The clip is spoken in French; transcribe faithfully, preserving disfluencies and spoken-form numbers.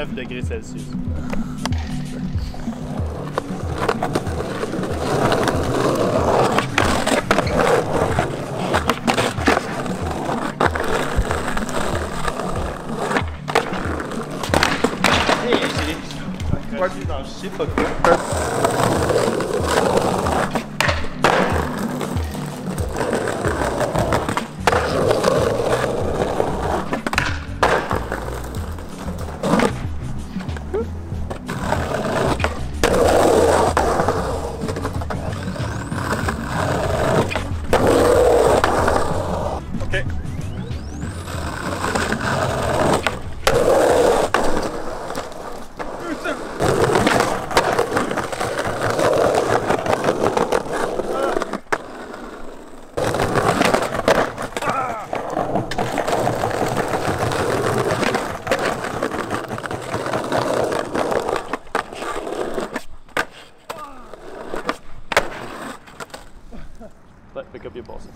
dix-neuf degrés Celsius. Je sais pas quoi. Ok. Pick up your balls.